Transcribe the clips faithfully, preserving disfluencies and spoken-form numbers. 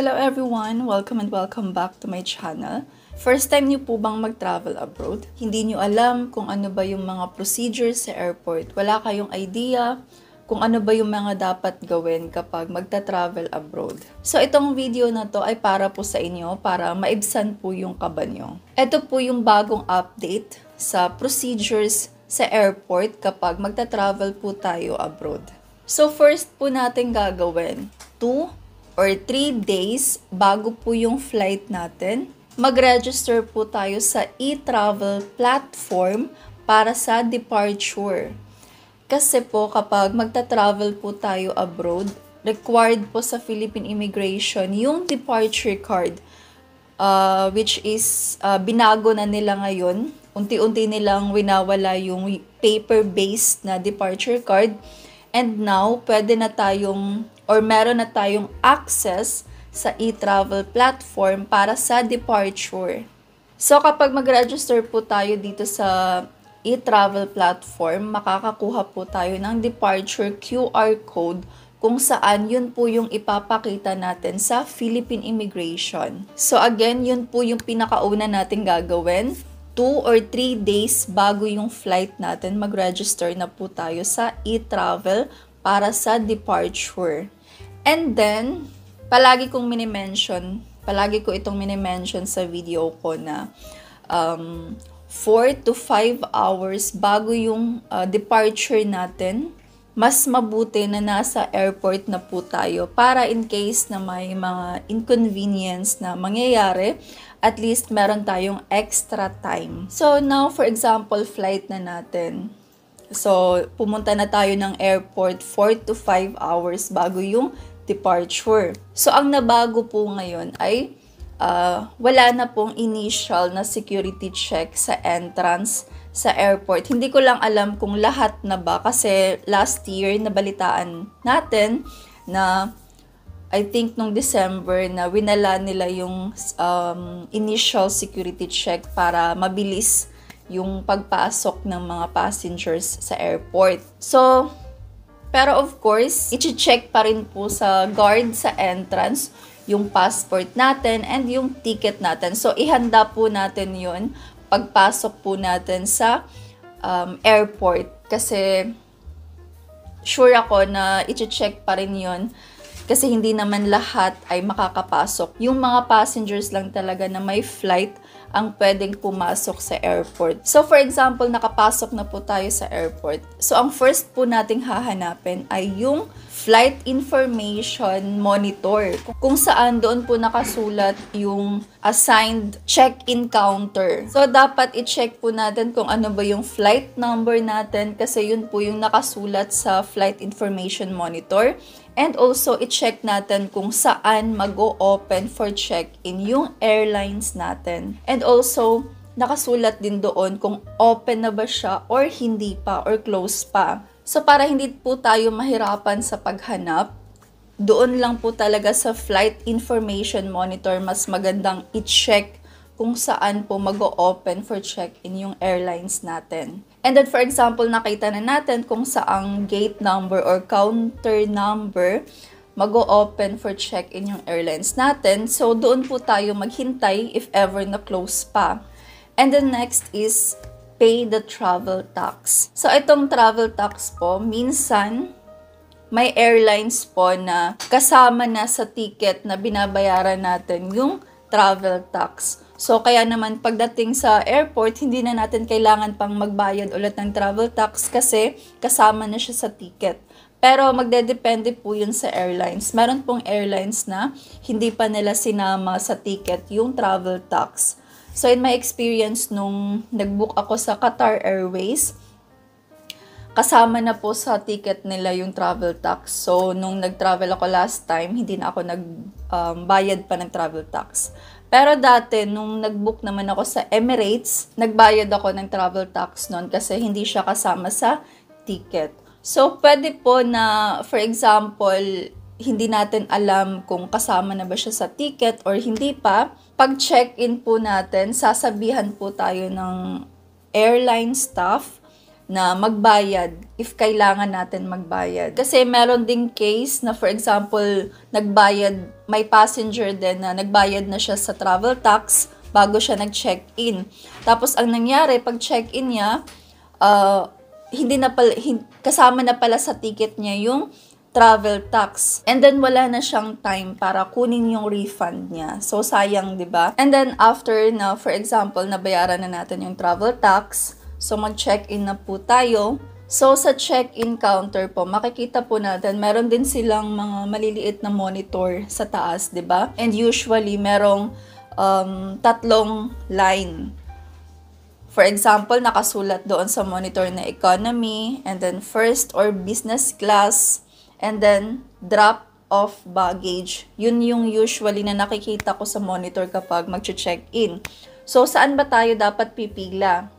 Hello everyone! Welcome and welcome back to my channel. First time niyo po bang mag-travel abroad? Hindi niyo alam kung ano ba yung mga procedures sa airport. Wala kayong idea kung ano ba yung mga dapat gawin kapag magta-travel abroad. So itong video na to ay para po sa inyo, para maibsan po yung kaba niyo. Ito po yung bagong update sa procedures sa airport kapag magta-travel po tayo abroad. So first po natin gagawin, two or three days bago po yung flight natin, mag-register po tayo sa e-travel platform para sa departure. Kasi po kapag magta-travel po tayo abroad, required po sa Philippine Immigration yung departure card, uh, which is uh, binago na nila ngayon. Unti-unti nilang winawala yung paper-based na departure card. And now, pwede na tayong or meron na tayong access sa e-travel platform para sa departure. So, kapag mag-register po tayo dito sa e-travel platform, makakakuha po tayo ng departure Q R code kung saan yun po yung ipapakita natin sa Philippine Immigration. So, again, yun po yung pinakauna natin gagawin. two or three days bago yung flight natin, mag-register na po tayo sa e-travel para sa departure. And then, palagi kong mini-mention, palagi ko itong mini-mention sa video ko na um, four to five hours bago yung uh, departure natin, mas mabuti na nasa airport na po tayo para in case na may mga inconvenience na mangyayari, at least meron tayong extra time. So now, for example, flight na natin. So, pumunta na tayo ng airport four to five hours bago yung departure. So, ang nabago po ngayon ay uh, wala na pong initial na security check sa entrance sa airport. Hindi ko lang alam kung lahat na ba kasi last year nabalitaan natin na I think nung December na winala nila yung um, initial security check para mabilis yung pagpasok ng mga passengers sa airport. So, pero of course, i-check pa rin po sa guard sa entrance yung passport natin and yung ticket natin. So, ihanda po natin yun pagpasok po natin sa um, airport kasi sure ako na i-check pa rin yun. Kasi hindi naman lahat ay makakapasok. Yung mga passengers lang talaga na may flight ang pwedeng pumasok sa airport. So for example, nakapasok na po tayo sa airport. So ang first po nating hahanapin ay yung flight information monitor. Kung saan doon po nakasulat yung assigned check-in counter. So dapat i-check po natin kung ano ba yung flight number natin kasi yun po yung nakasulat sa flight information monitor. And also, i-check natin kung saan mag-o-open for check-in yung airlines natin. And also, nakasulat din doon kung open na ba siya or hindi pa or close pa. So, para hindi po tayo mahirapan sa paghanap, doon lang po talaga sa Flight Information Monitor, mas magandang i-check kung saan po mag-o-open for check-in yung airlines natin. And then, for example, nakita na natin kung saang gate number or counter number mag-o-open for check-in yung airlines natin. So, doon po tayo maghintay if ever na-close pa. And then, next is pay the travel tax. So, itong travel tax po, minsan, may airlines po na kasama na sa ticket na binabayaran natin yung travel tax. So, kaya naman pagdating sa airport, hindi na natin kailangan pang magbayad ulit ng travel tax kasi kasama na siya sa ticket. Pero magdedepende po yun sa airlines. Meron pong airlines na hindi pa nila sinama sa ticket yung travel tax. So, in my experience nung nag-book ako sa Qatar Airways, kasama na po sa ticket nila yung travel tax. So, nung nag-travel ako last time, hindi na ako nagbayad um, pa ng travel tax. Pero dati, nung nag-book naman ako sa Emirates, nagbayad ako ng travel tax noon kasi hindi siya kasama sa ticket. So, pwede po na, for example, hindi natin alam kung kasama na ba siya sa ticket or hindi pa. Pag check-in po natin, sasabihan po tayo ng airline staff na magbayad if kailangan natin magbayad. Kasi meron ding case na, for example, nagbayad, may passenger din na nagbayad na siya sa travel tax bago siya nag-check-in. Tapos ang nangyari, pag check-in niya, uh, hindi na pala, hindi, kasama na pala sa ticket niya yung travel tax. And then, wala na siyang time para kunin yung refund niya. So, sayang, di ba? And then, after na, for example, nabayaran na natin yung travel tax. So, mag-check-in na po tayo. So, sa check-in counter po, makikita po natin, meron din silang mga maliliit na monitor sa taas, di ba? And usually, merong um, tatlong line. For example, nakasulat doon sa monitor na economy, and then first or business class, and then drop off baggage. Yun yung usually na nakikita ko sa monitor kapag mag-check-in. So, saan ba tayo dapat pipila?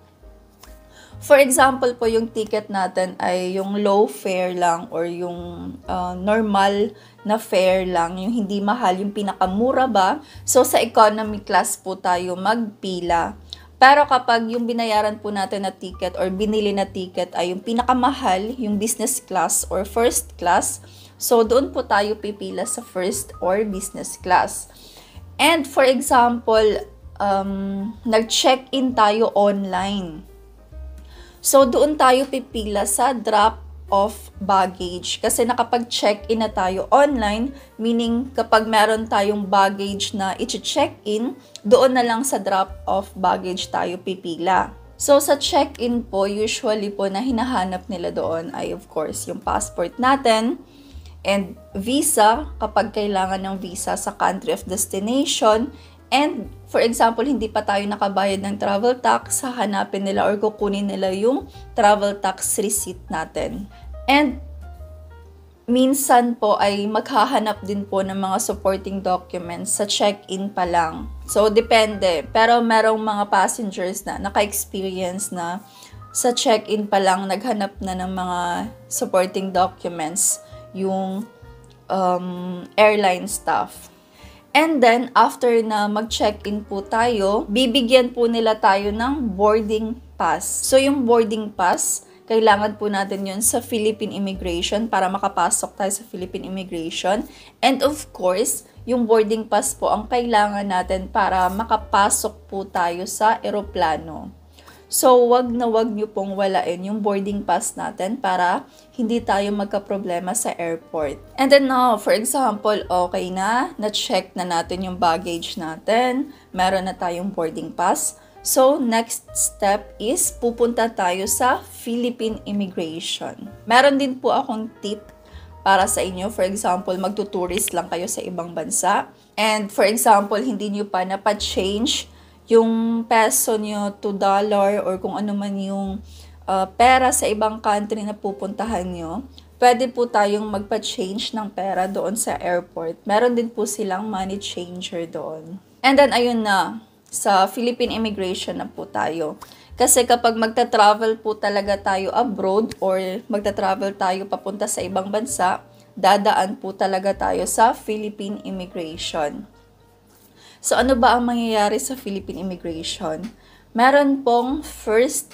For example po, yung ticket natin ay yung low fare lang or yung uh, normal na fare lang, yung hindi mahal, yung pinakamura ba? So, sa economy class po tayo magpila. Pero kapag yung binayaran po natin na ticket or binili na ticket ay yung pinakamahal, yung business class or first class, so doon po tayo pipila sa first or business class. And for example, um, nag-check-in tayo online. So doon tayo pipila sa drop-off baggage. Kasi nakapag-check-in na tayo online, meaning kapag meron tayong baggage na i-check-in, doon na lang sa drop-off baggage tayo pipila. So, sa check-in po, usually po na hinahanap nila doon ay, of course, yung passport natin and visa kapag kailangan ng visa sa country of destination. And, for example, hindi pa tayo nakabayad ng travel tax, hahanapin nila or kukunin nila yung travel tax receipt natin. And, minsan po ay maghahanap din po ng mga supporting documents sa check-in pa lang. So, depende. Pero merong mga passengers na naka-experience na sa check-in pa lang naghanap na ng mga supporting documents yung um, airline staff. And then, after na mag-check-in po tayo, bibigyan po nila tayo ng boarding pass. So, yung boarding pass, kailangan po natin yun sa Philippine Immigration para makapasok tayo sa Philippine Immigration. And of course, yung boarding pass po ang kailangan natin para makapasok po tayo sa eroplano. So, wag na wag nyo pong walain yung boarding pass natin para hindi tayo magkaproblema sa airport. And then, no, for example, okay na, na-check na natin yung baggage natin, meron na tayong boarding pass. So, next step is pupunta tayo sa Philippine Immigration. Meron din po akong tip para sa inyo. For example, magtuturist lang kayo sa ibang bansa. And for example, hindi nyo pa napa-change yung peso nyo to dollar or kung ano man yung uh, pera sa ibang country na pupuntahan nyo. Pwede po tayong magpa-change ng pera doon sa airport. Meron din po silang money changer doon. And then, ayun na. Sa Philippine Immigration na po tayo. Kasi kapag magta-travel po talaga tayo abroad or magta-travel tayo papunta sa ibang bansa, dadaan po talaga tayo sa Philippine Immigration. So, ano ba ang mangyayari sa Philippine Immigration? Meron pong first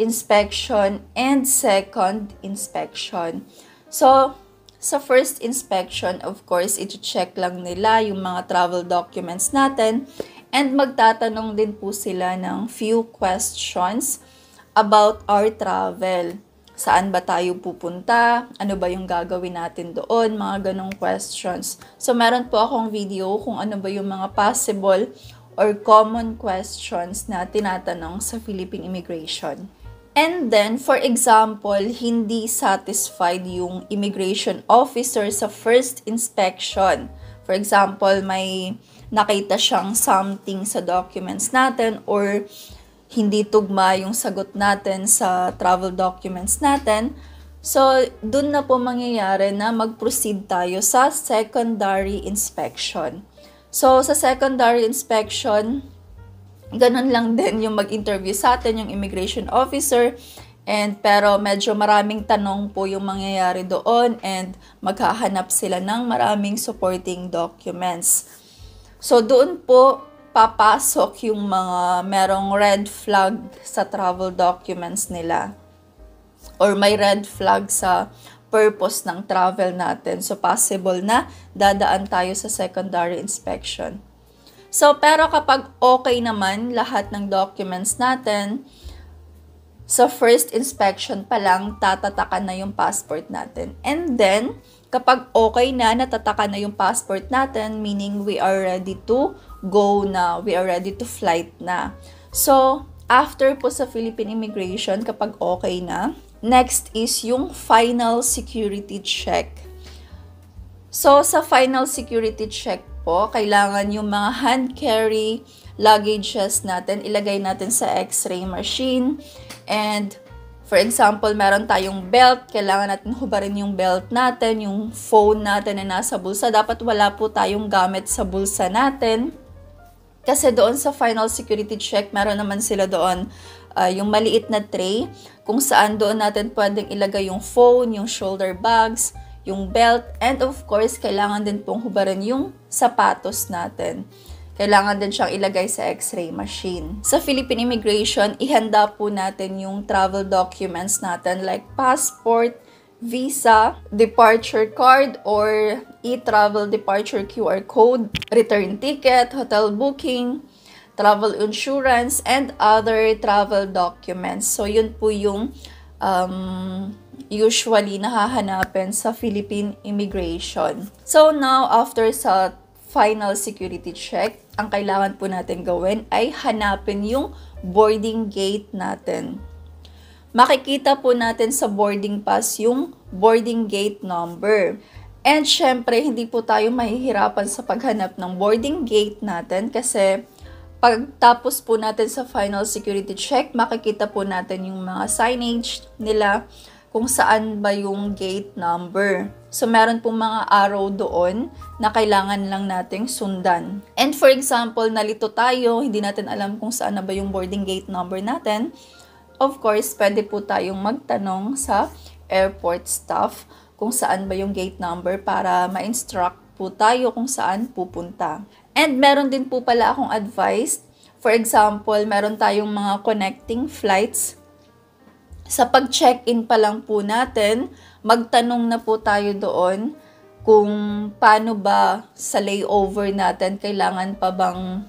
inspection and second inspection. So, sa first inspection, of course, iti-check lang nila yung mga travel documents natin. And magtatanong din po sila ng few questions about our travel. Saan ba tayo pupunta? Ano ba yung gagawin natin doon? Mga ganong questions. So, meron po akong video kung ano ba yung mga possible or common questions na tinatanong sa Philippine Immigration. And then, for example, hindi satisfied yung immigration officer sa first inspection. For example, may nakita siyang something sa documents natin or hindi tugma yung sagot natin sa travel documents natin. So, dun na po mangyayari na mag-proceed tayo sa secondary inspection. So, sa secondary inspection, ganun lang din yung mag-interview sa atin, yung immigration officer. And, pero medyo maraming tanong po yung mangyayari doon and maghahanap sila ng maraming supporting documents. So, doon po papasok yung mga merong red flag sa travel documents nila. or may red flag sa purpose ng travel natin. So, possible na dadaan tayo sa secondary inspection. So, pero kapag okay naman lahat ng documents natin, sa first inspection pa lang, tatatakan na yung passport natin. And then, kapag okay na, natataka na yung passport natin, meaning we are ready to go na, we are ready to flight na. So, after po sa Philippine Immigration, kapag okay na, next is yung final security check. So, sa final security check po, kailangan yung mga hand-carry luggages natin, ilagay natin sa x-ray machine. And, for example, meron tayong belt. Kailangan natin hubarin yung belt natin, yung phone natin na nasa bulsa. Dapat wala po tayong gamit sa bulsa natin. Kasi doon sa final security check, meron naman sila doon uh, yung maliit na tray. Kung saan doon natin pwedeng ilagay yung phone, yung shoulder bags, yung belt. And of course, kailangan din pong hubarin yung sapatos natin. Kailangan din siyang ilagay sa x-ray machine. Sa Philippine Immigration, ihanda po natin yung travel documents natin like passport, visa, departure card or e-travel departure Q R code, return ticket, hotel booking, travel insurance, and other travel documents. So, yun po yung um, usually nahahanapin sa Philippine Immigration. So, now after sa final security check, ang kailangan po natin gawin ay hanapin yung boarding gate natin. Makikita po natin sa boarding pass yung boarding gate number. And syempre, hindi po tayo mahihirapan sa paghanap ng boarding gate natin kasi pagtapos po natin sa final security check, makikita po natin yung mga signage nila kung saan ba yung gate number. So, meron pong mga arrow doon na kailangan lang nating sundan. And for example, nalito tayo, hindi natin alam kung saan na ba yung boarding gate number natin. Of course, pwede po tayong magtanong sa airport staff kung saan ba yung gate number para ma-instruct po tayo kung saan pupunta. And meron din po pala akong advice. For example, meron tayong mga connecting flights. Sa pag-check-in pa lang po natin, magtanong na po tayo doon kung paano ba sa layover natin, kailangan pa bang,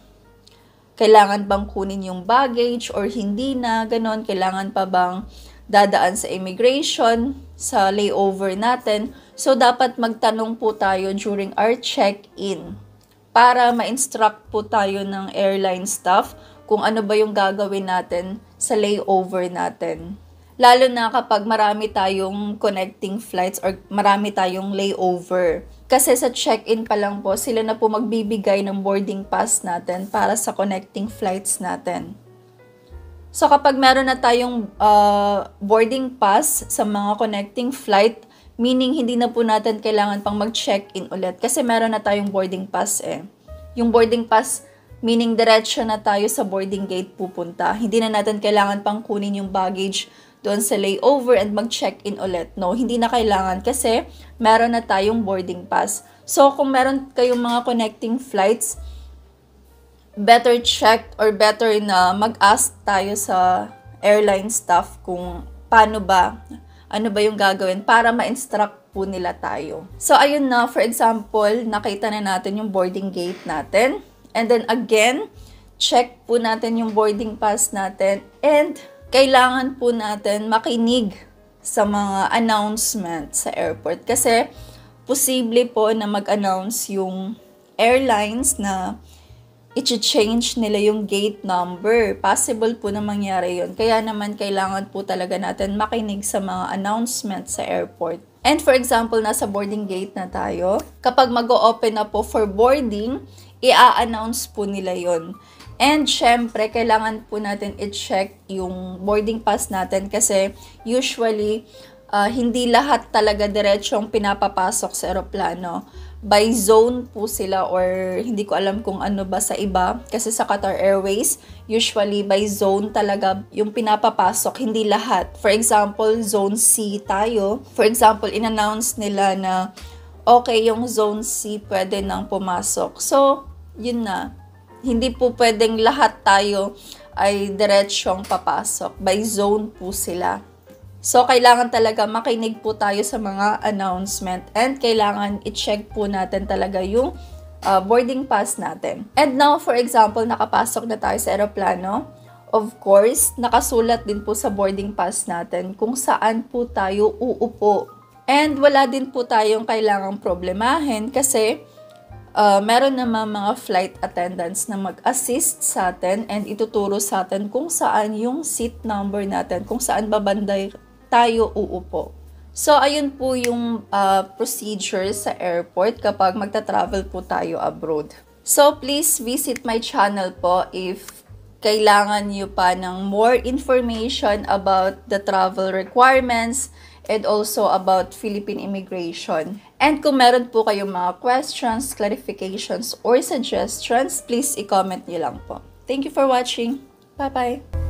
kailangan bang kunin yung baggage or hindi na, ganon, kailangan pa bang dadaan sa immigration, sa layover natin. So, dapat magtanong po tayo during our check-in para ma-instruct po tayo ng airline staff kung ano ba yung gagawin natin sa layover natin. Lalo na kapag marami tayong connecting flights or marami tayong layover. Kasi sa check-in pa lang po, sila na po magbibigay ng boarding pass natin para sa connecting flights natin. So kapag meron na tayong uh, boarding pass sa mga connecting flight, meaning hindi na po natin kailangan pang mag-check-in ulit. Kasi meron na tayong boarding pass eh. Yung boarding pass, meaning diretso na tayo sa boarding gate pupunta. Hindi na natin kailangan pang kunin yung baggage doon sa layover and mag-check-in ulit. No, hindi na kailangan kasi meron na tayong boarding pass. So, kung meron kayong mga connecting flights, better check or better na mag-ask tayo sa airline staff kung paano ba, ano ba yung gagawin para ma-instruct po nila tayo. So, ayun na, for example, nakita na natin yung boarding gate natin. And then again, check po natin yung boarding pass natin and kailangan po natin makinig sa mga announcement sa airport kasi posible po na mag-announce yung airlines na i-change nila yung gate number. Possible po na mangyari yun. Kaya naman kailangan po talaga natin makinig sa mga announcement sa airport. And for example, nasa boarding gate na tayo. Kapag mag-o-open na po for boarding, i-a-announce po nila yun. And syempre, kailangan po natin i-check yung boarding pass natin kasi usually, uh, hindi lahat talaga diretsyong pinapapasok sa aeroplano. By zone po sila or hindi ko alam kung ano ba sa iba. Kasi sa Qatar Airways, usually by zone talaga yung pinapapasok, hindi lahat. For example, zone C tayo. For example, in-announce nila na okay, yung zone C pwede nang pumasok. So, yun na. Hindi po pwedeng lahat tayo ay diretsyong papasok. By zone po sila. So, kailangan talaga makinig po tayo sa mga announcement and kailangan i-check po natin talaga yung uh, boarding pass natin. And now, for example, nakapasok na tayo sa aeroplano. Of course, nakasulat din po sa boarding pass natin kung saan po tayo uupo. And wala din po tayong kailangang problemahin kasi uh, meron naman mga flight attendants na mag-assist sa atin and ituturo sa atin kung saan yung seat number natin, kung saan babanday tayo uupo. So, ayun po yung uh, procedure sa airport kapag magta-travel po tayo abroad. So, please visit my channel po if kailangan nyo pa ng more information about the travel requirements and also about Philippine immigration. And kung meron po kayong mga questions, clarifications, or suggestions, please i-comment nyo lang po. Thank you for watching. Bye-bye!